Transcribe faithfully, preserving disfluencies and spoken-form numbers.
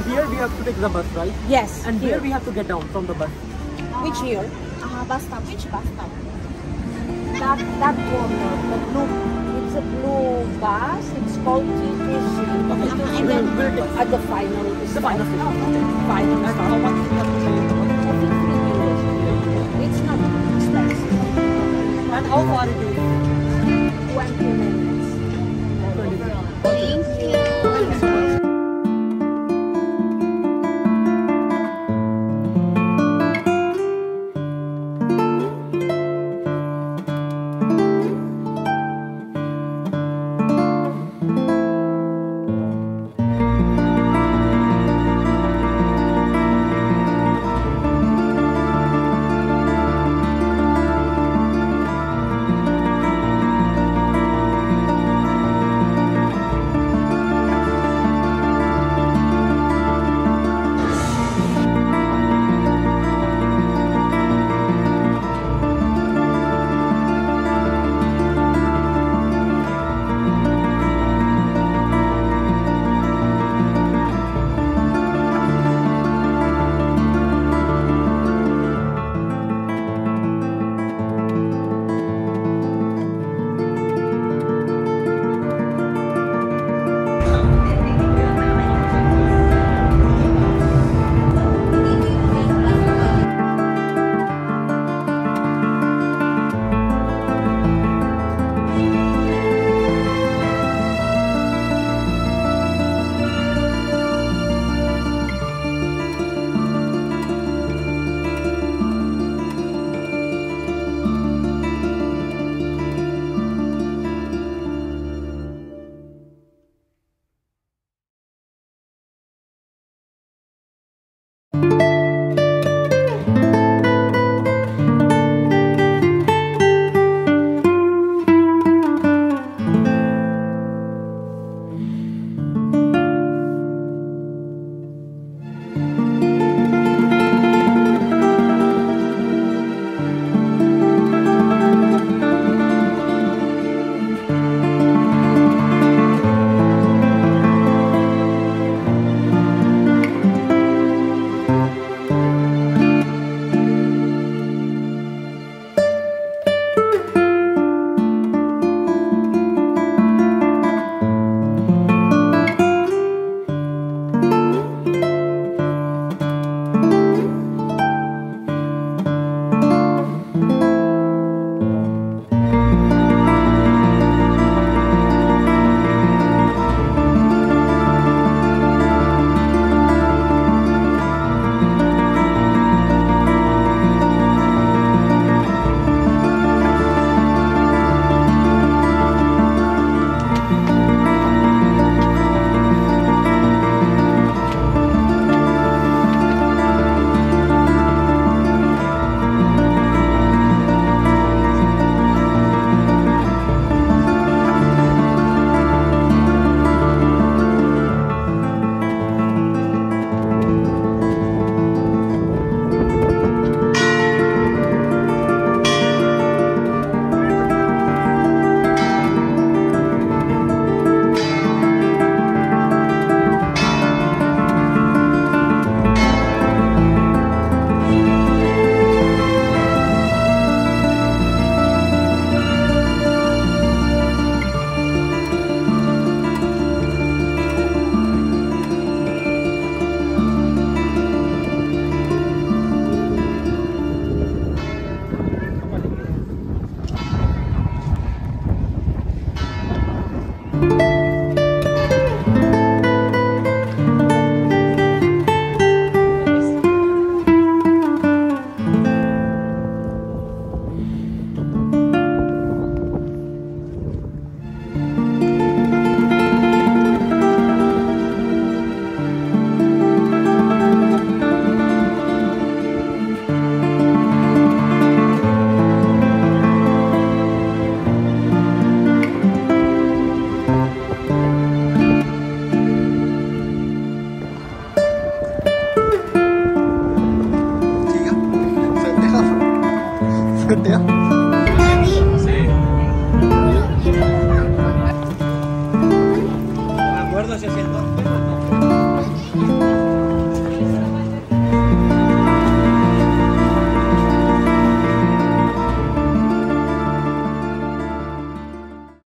Now here we have to take the bus, right? Yes. And here, here we have to get down from the bus. Which here? Ah, uh, bus stop. Which bus stop? That that one, the blue. It's a blue bus. It's called T T C. Okay. Uh-huh. And then we'll take at the final. The final. Final. How much we have to pay? I think three euros. It's not expensive. And how far it is? Twenty minutes. Thank you. ¿Acuerdo ese asiento?